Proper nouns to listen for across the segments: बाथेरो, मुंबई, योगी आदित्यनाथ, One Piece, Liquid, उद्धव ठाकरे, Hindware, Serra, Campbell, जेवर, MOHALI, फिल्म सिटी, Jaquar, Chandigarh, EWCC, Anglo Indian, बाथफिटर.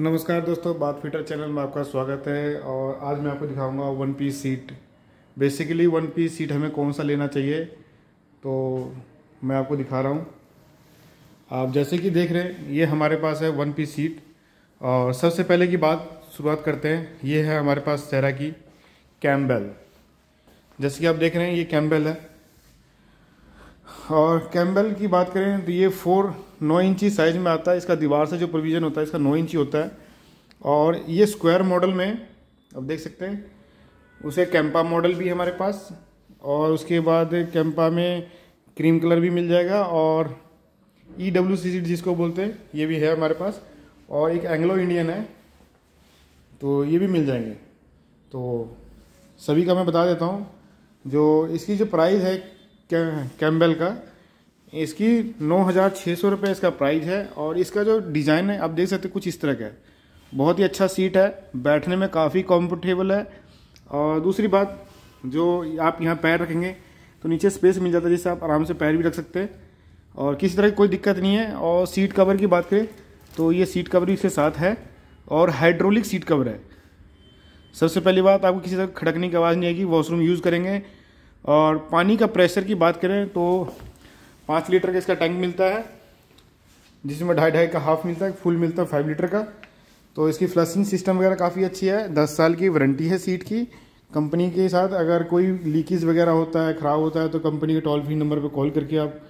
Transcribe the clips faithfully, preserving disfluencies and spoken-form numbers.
नमस्कार दोस्तों, बाथफिटर चैनल में आपका स्वागत है। और आज मैं आपको दिखाऊंगा one piece seat. Basically one piece seat हमें कौन सा लेना चाहिए तो मैं आपको दिखा रहा हूं। आप जैसे कि देख रहे हैं, ये हमारे पास है वन पीस सीट। और सबसे पहले की बात शुरुआत करते हैं, ये है हमारे पास सेरा की कैम्बेल। जैसे कि आप देख रहे हैं, ये कैम्बेल है। और कैम्बेल की बात करें तो ये फोर नौ इंची साइज़ में आता है। इसका दीवार से जो प्रोविज़न होता है इसका नौ इंची होता है। और ये स्क्वायर मॉडल में आप देख सकते हैं, उसे कैम्पा मॉडल भी है हमारे पास। और उसके बाद कैम्पा में क्रीम कलर भी मिल जाएगा और ई डब्ल्यू सी सी जिसको बोलते हैं ये भी है हमारे पास। और एक एंग्लो इंडियन है तो ये भी मिल जाएंगे। तो सभी का मैं बता देता हूँ। जो इसकी जो प्राइस है कैम्बेल का, इसकी नौ हज़ार छः सौ रुपये इसका प्राइस है। और इसका जो डिज़ाइन है आप देख सकते हैं कुछ इस तरह का है। बहुत ही अच्छा सीट है, बैठने में काफ़ी कंफर्टेबल है। और दूसरी बात, जो आप यहाँ पैर रखेंगे तो नीचे स्पेस मिल जाता है जिससे आप आराम से पैर भी रख सकते हैं और किसी तरह की कोई दिक्कत नहीं है। और सीट कवर की बात करें तो ये सीट कवर भी इसके साथ है और हाइड्रोलिक सीट कवर है। सबसे पहली बात, आपको किसी तरह खड़कने की आवाज़ नहीं आएगी, वॉशरूम यूज़ करेंगे। और पानी का प्रेशर की बात करें तो पाँच लीटर का इसका टैंक मिलता है, जिसमें ढाई ढाई का हाफ मिलता है, फुल मिलता है फाइव लीटर का। तो इसकी फ्लशिंग सिस्टम वगैरह काफ़ी अच्छी है। दस साल की वारंटी है सीट की कंपनी के साथ। अगर कोई लीकेज वगैरह होता है, ख़राब होता है तो कंपनी के टोल फ्री नंबर पर कॉल करके आप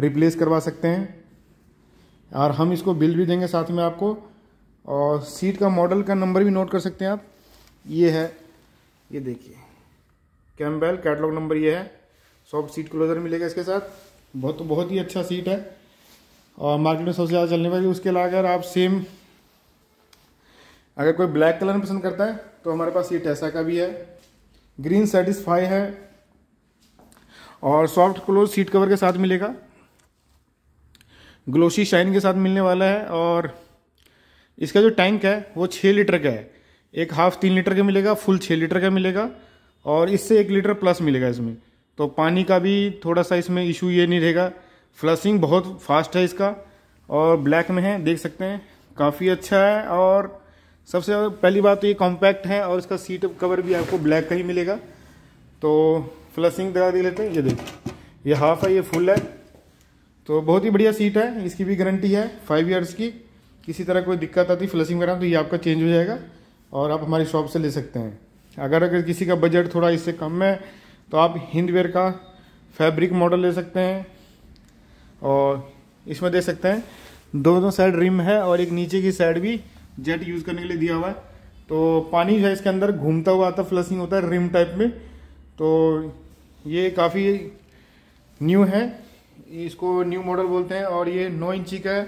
रिप्लेस करवा सकते हैं। और हम इसको बिल भी देंगे साथ में आपको। और सीट का मॉडल का नंबर भी नोट कर सकते हैं आप। ये है, ये देखिए कैम्बेल कैटलॉग नंबर ये है। सॉफ्ट सीट क्लोजर मिलेगा इसके साथ। बहुत बहुत ही अच्छा सीट है और मार्केट में सबसे ज़्यादा चलने वाली। उसके अलावा अगर आप सेम, अगर कोई ब्लैक कलर पसंद करता है तो हमारे पास सीट ऐसा का भी है। ग्रीन सेटिस्फाई है और सॉफ्ट क्लोज सीट कवर के साथ मिलेगा, ग्लोसी शाइन के साथ मिलने वाला है। और इसका जो टैंक है वो छः लीटर का है, एक हाफ तीन लीटर का मिलेगा, फुल छः लीटर का मिलेगा। और इससे एक लीटर प्लस मिलेगा इसमें, तो पानी का भी थोड़ा सा इसमें इशू ये नहीं रहेगा। फ्लशिंग बहुत फास्ट है इसका। और ब्लैक में है, देख सकते हैं, काफ़ी अच्छा है। और सबसे पहली बात तो ये कॉम्पैक्ट है और इसका सीट कवर भी आपको ब्लैक का ही मिलेगा। तो फ्लशिंग दगा दे लेते हैं, ये देखिए ये हाफ है, ये फुल है। तो बहुत ही बढ़िया सीट है। इसकी भी गारंटी है फाइव ईयर्स की। किसी तरह कोई दिक्कत आती फ्लशिंग वगैरह तो ये आपका चेंज हो जाएगा और आप हमारी शॉप से ले सकते हैं। अगर अगर किसी का बजट थोड़ा इससे कम है तो आप हिंदवेयर का फैब्रिक मॉडल ले सकते हैं। और इसमें देख सकते हैं दोनों साइड रिम है और एक नीचे की साइड भी जेट यूज़ करने के लिए दिया हुआ है। तो पानी जो है इसके अंदर घूमता हुआ आता, फ्लशिंग होता है रिम टाइप में। तो ये काफ़ी न्यू है, इसको न्यू मॉडल बोलते हैं। और ये नौ इंची का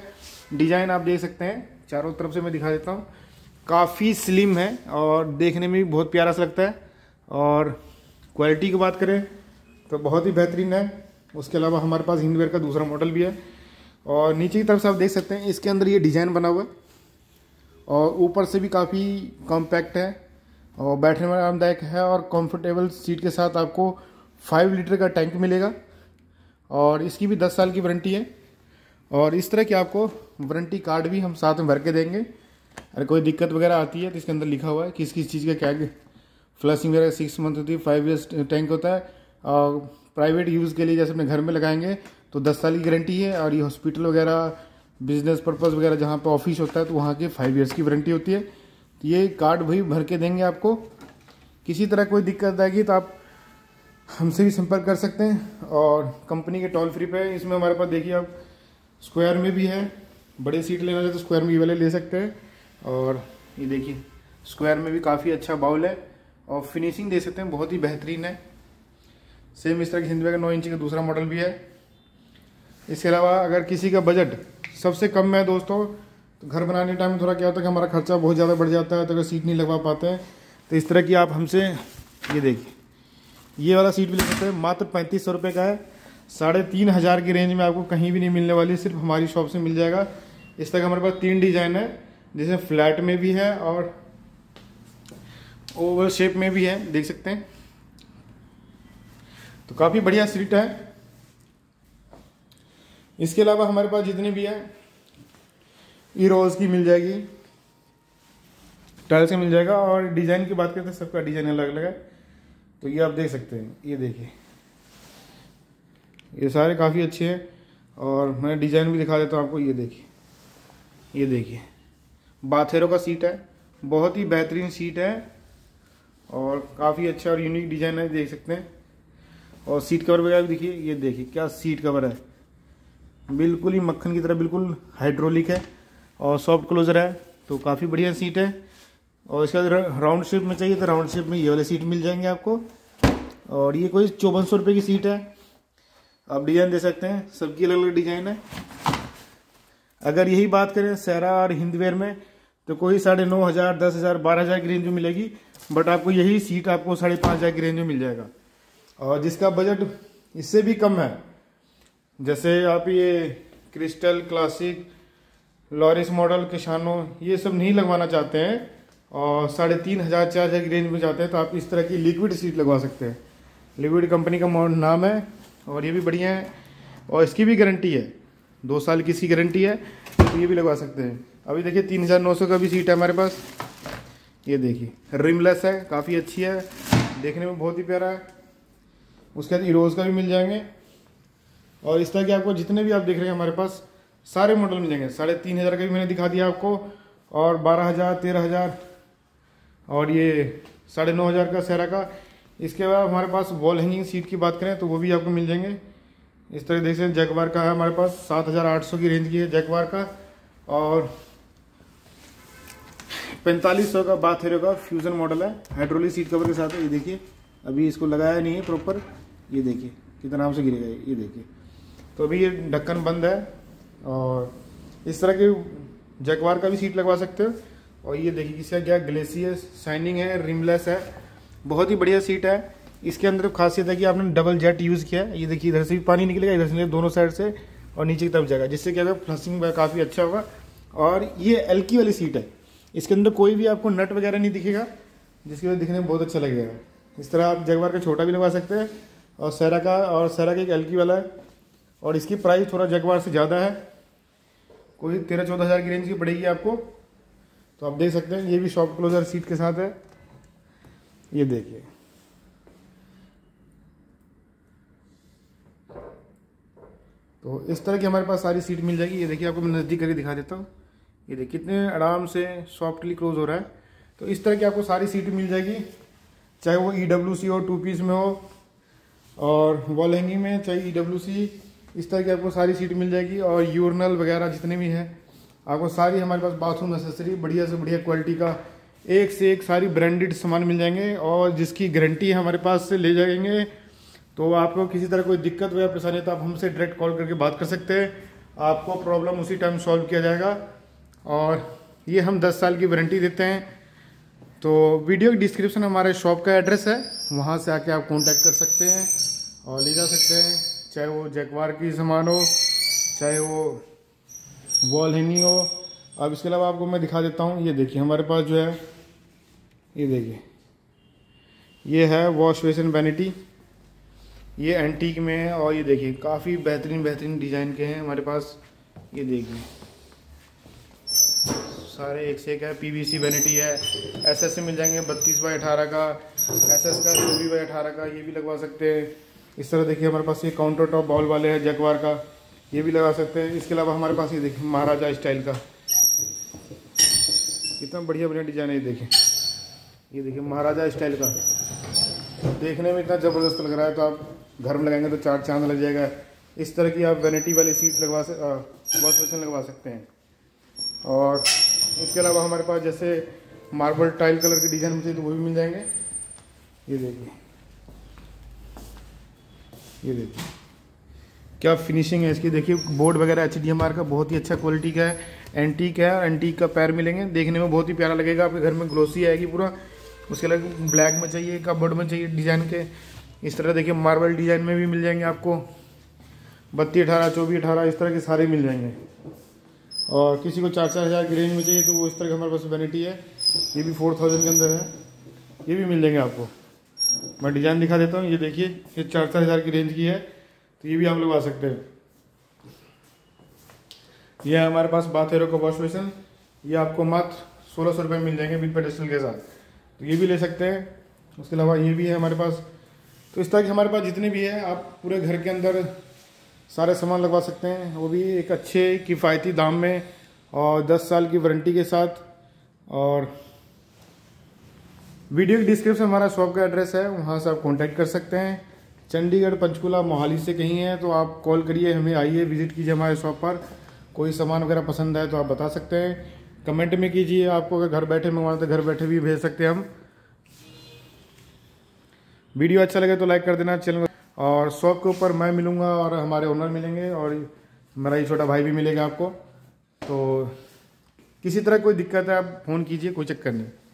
डिज़ाइन आप देख सकते हैं, चारों तरफ से मैं दिखा देता हूँ। काफ़ी स्लिम है और देखने में भी बहुत प्यारा सा लगता है। और क्वालिटी की बात करें तो बहुत ही बेहतरीन है। उसके अलावा हमारे पास हिंदवेयर का दूसरा मॉडल भी है। और नीचे की तरफ से आप देख सकते हैं इसके अंदर ये डिज़ाइन बना हुआ है और ऊपर से भी काफ़ी कॉम्पैक्ट है और बैठने में आरामदायक है। और कंफर्टेबल सीट के साथ आपको फाइव लीटर का टैंक मिलेगा और इसकी भी दस साल की वारंटी है। और इस तरह की आपको वारंटी कार्ड भी हम साथ में भर के देंगे। अगर कोई दिक्कत वगैरह आती है तो इसके अंदर लिखा हुआ है किस किस चीज़ का क्या। फ्लशिंग वगैरह सिक्स मंथ होती है, फाइव ईयर्स टैंक होता है। और प्राइवेट यूज़ के लिए जैसे अपने घर में लगाएंगे तो दस साल की गारंटी है। और ये हॉस्पिटल वगैरह, बिजनेस पर्पस वगैरह जहाँ पर ऑफिस होता है तो वहाँ के फाइव ईयर्स की वारंटी होती है। तो ये कार्ड भी भर के देंगे आपको। किसी तरह कोई दिक्कत आएगी तो आप हमसे भी संपर्क कर सकते हैं। और कंपनी के टोल फ्री पे है। इसमें हमारे पास देखिए आप स्क्वायर में भी है, बड़े सीट लेना है तो स्क्वायर में ये वाले ले सकते हैं। और ये देखिए स्क्वायर में भी काफ़ी अच्छा बाउल है और फिनिशिंग दे सकते हैं, बहुत ही बेहतरीन है। सेम इस तरह की हिंदवेयर का नौ इंची का दूसरा मॉडल भी है। इसके अलावा अगर किसी का बजट सबसे कम है दोस्तों, तो घर बनाने के टाइम थोड़ा क्या होता है कि हमारा खर्चा बहुत ज़्यादा बढ़ जाता है, तो अगर सीट नहीं लगवा पाते हैं तो इस तरह की आप हमसे, ये देखिए ये वाला सीट भी ले सकते हैं। मात्र पैंतीस सौ रुपये का है, साढ़े तीन हज़ार की रेंज में आपको कहीं भी नहीं मिलने वाली, सिर्फ हमारी शॉप से मिल जाएगा। इस तरह हमारे पास तीन डिज़ाइन है, जैसे फ्लैट में भी है और ओवल शेप में भी है, देख सकते हैं। तो काफ़ी बढ़िया सीट है। इसके अलावा हमारे पास जितनी भी है, ईरोज की मिल जाएगी, टाइल्स का मिल जाएगा। और डिज़ाइन की बात करते हैं, सबका डिज़ाइन अलग अलग है। तो ये आप देख सकते हैं, ये देखिए, ये सारे काफ़ी अच्छे हैं। और मैं डिज़ाइन भी दिखा देता हूँ आपको। ये देखिए, ये देखिए बाथेरो का सीट है, बहुत ही बेहतरीन सीट है और काफ़ी अच्छा और यूनिक डिज़ाइन है, देख सकते हैं। और सीट कवर वगैरह भी देखिए, ये देखिए क्या सीट कवर है, बिल्कुल ही मक्खन की तरह, बिल्कुल हाइड्रोलिक है और सॉफ्ट क्लोजर है, तो काफ़ी बढ़िया सीट है। और इसके बाद राउंड शेप में चाहिए तो राउंड शेप में ये वाले सीट मिल जाएंगे आपको। और ये कोई चौवन सौ रुपये की सीट है। आप डिज़ाइन दे सकते हैं, सबकी अलग अलग डिज़ाइन है। अगर यही बात करें सेरा और हिंदवेयर में तो कोई साढ़े नौ हज़ार, दस हज़ार, बारह हज़ार की रेंज में मिलेगी, बट आपको यही सीट आपको साढ़े पाँच हज़ार की रेंज में मिल जाएगा। और जिसका बजट इससे भी कम है, जैसे आप ये क्रिस्टल, क्लासिक, लॉरिस मॉडल, किशानो, ये सब नहीं लगवाना चाहते हैं और साढ़े तीन हज़ार, चार हज़ार की रेंज में जाते हैं, तो आप इस तरह की लिक्विड सीट लगवा सकते हैं। लिक्विड कंपनी का मॉडल नाम है और ये भी बढ़िया है और इसकी भी गारंटी है, दो साल की इसकी गारंटी है, तो ये भी लगवा सकते हैं। अभी देखिए तीन हज़ार नौ सौ का भी सीट है हमारे पास, ये देखिए रिमलेस है, काफ़ी अच्छी है, देखने में बहुत ही प्यारा है। उसके बाद इरोज का भी मिल जाएंगे। और इस तरह के आपको जितने भी आप देख रहे हैं हमारे पास सारे मॉडल मिलेंगे। साढ़े तीन हज़ार का भी मैंने दिखा दिया आपको, और बारह हज़ार, तेरह हज़ार और ये साढ़े नौ हज़ार का सेरा का। इसके अलावा हमारे पास वॉल हैंगिंग सीट की बात करें तो वो भी आपको मिल जाएंगे। इस तरह देख सकते हैं, जैकवार का है हमारे पास, सात हज़ार आठ सौ की रेंज की है जैकवार का, और पैंतालीस सौ का बाथेरो का फ्यूज़न मॉडल है, हाइड्रोलिक सीट कवर के साथ है। ये देखिए अभी इसको लगाया नहीं है प्रॉपर, ये देखिए कितना आराम से गिरेगा, ये देखिए। तो अभी ये ढक्कन बंद है। और इस तरह के जैकवार का भी सीट लगवा सकते हो। और ये देखिए इसका क्या ग्लेसियर शाइनिंग है, रिमलेस है, बहुत ही बढ़िया सीट है। इसके अंदर खासियत है कि आपने डबल जेट यूज़ किया है, ये देखिए इधर से भी पानी निकलेगा, इधर से दोनों साइड से और नीचे की तरफ जाएगा, जिससे क्या होगा फ्लशिंग काफ़ी अच्छा होगा। और ये एल्की वाली सीट है, इसके अंदर कोई भी आपको नट वगैरह नहीं दिखेगा, जिसकी वजह दिखने में बहुत अच्छा लगेगा। इस तरह आप जैकवार का छोटा भी लगवा सकते हैं और सेरा का, और सेरा के एक एल्की वाला है। और इसकी प्राइस थोड़ा जैकवार से ज़्यादा है, कोई तेरह चौदह हज़ार की रेंज की पड़ेगी आपको। तो आप देख सकते हैं, ये भी सॉफ्ट क्लोजर सीट के साथ है, ये देखिए। तो इस तरह की हमारे पास सारी सीट मिल जाएगी। ये देखिए आपको मैं नज़दीक करके दिखा देता हूँ, ये देखिए कितने आराम से सॉफ्टली क्लोज हो रहा है। तो इस तरह की आपको सारी सीट मिल जाएगी, चाहे वो ई डब्ल्यू सी हो, टू पीस में हो, और वॉल हैंगिंग में चाहिए ई डब्ल्यू सी, इस तरह की आपको सारी सीट मिल जाएगी। और यूरनल वगैरह जितने भी हैं आपको सारी हमारे पास बाथरूम एक्सेसरी बढ़िया से बढ़िया क्वालिटी का एक से एक सारी ब्रांडेड सामान मिल जाएंगे, और जिसकी गारंटी हमारे पास से ले जाएंगे। तो आपको किसी तरह कोई दिक्कत हो या परेशानी तो आप हमसे डायरेक्ट कॉल करके बात कर सकते हैं, आपको प्रॉब्लम उसी टाइम सॉल्व किया जाएगा। और ये हम दस साल की वारंटी देते हैं। तो वीडियो के डिस्क्रिप्शन हमारे शॉप का एड्रेस है, वहाँ से आके आप कांटेक्ट कर सकते हैं और ले जा सकते हैं, चाहे वो जैकवार की सामान हो, चाहे वो वॉल हैंगिंग हो। अब इसके अलावा आपको मैं दिखा देता हूँ, ये देखिए हमारे पास जो है, ये देखिए ये है वॉश बेसिन वैनिटी, ये एंटीक में है। और ये देखिए काफ़ी बेहतरीन बेहतरीन डिज़ाइन के हैं हमारे पास, ये देखिए सारे एक से एक है। पीवीसी वैनिटी है, एसएस से मिल जाएंगे, बत्तीस बाई अठारह का एसएस का, चौबीस बाई अठारह का, ये भी लगवा सकते हैं। इस तरह देखिए हमारे पास ये काउंटर टॉप बॉल वाले हैं जैकवार का, ये भी लगा सकते हैं। इसके अलावा हमारे पास ये देखिए महाराजा स्टाइल का कितना बढ़िया बढ़िया डिजाइन है, ये देखिए ये देखिए महाराजा स्टाइल का, देखने में इतना ज़बरदस्त लग रहा है, तो आप घर में लगाएंगे तो चार चांद लग जाएगा। इस तरह की आप वैनिटी वाली सीट लगवा वॉश बेसिन लगवा सकते हैं। और इसके अलावा हमारे पास जैसे मार्बल टाइल कलर के डिज़ाइन में तो वो भी मिल जाएंगे, ये देखिए ये देखिए क्या फिनिशिंग है इसकी, देखिए बोर्ड वगैरह एच डी एम आर का बहुत ही अच्छा क्वालिटी का है, एंटीक है, एंटीक का पैर मिलेंगे, देखने में बहुत ही प्यारा लगेगा, आपके घर में ग्लोसी आएगी पूरा। उसके अलावा ब्लैक में चाहिए, कपबोर्ड में चाहिए डिज़ाइन के, इस तरह देखिए मार्बल डिज़ाइन में भी मिल जाएंगे आपको, बत्तीस अठारह चौबीस अठारह इस तरह के सारे मिल जाएंगे। और किसी को चार चार हज़ार की रेंज में चाहिए तो वो इस तरह की हमारे पास वैनिटी है, ये भी फोर थाउजेंड के अंदर है, ये भी मिल जाएंगे आपको। मैं डिज़ाइन दिखा देता हूँ, ये देखिए ये चार चार हज़ार की रेंज की है, तो ये भी आप लोग आ सकते हैं। यह हमारे पास बाथेरो का वॉश बेसिन, ये आपको मात्र सोलह सौ रुपये में मिल जाएंगे विद पेडेस्टल के साथ, तो ये भी ले सकते हैं। उसके अलावा ये भी है हमारे पास। तो इस तरह के हमारे पास जितने भी है आप पूरे घर के अंदर सारे सामान लगवा सकते हैं, वो भी एक अच्छे किफ़ायती दाम में और दस साल की वारंटी के साथ। और वीडियो के डिस्क्रिप्शन हमारा शॉप का एड्रेस है, वहाँ से आप कॉन्टैक्ट कर सकते हैं। चंडीगढ़ पंचकूला मोहाली से कहीं है तो आप कॉल करिए हमें, आइए विज़िट कीजिए हमारे शॉप पर। कोई सामान वगैरह पसंद आए तो आप बता सकते हैं, कमेंट में कीजिए। आपको अगर घर बैठे मंगवाना तो घर बैठे भी भेज सकते हैं हम। वीडियो अच्छा लगे तो लाइक कर देना चैनल, और शॉप के ऊपर मैं मिलूँगा और हमारे ओनर मिलेंगे और मेरा ये छोटा भाई भी मिलेगा आपको। तो किसी तरह कोई दिक्कत है आप फ़ोन कीजिए, कोई चक्कर नहीं।